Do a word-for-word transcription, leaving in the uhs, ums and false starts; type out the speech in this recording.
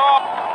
off.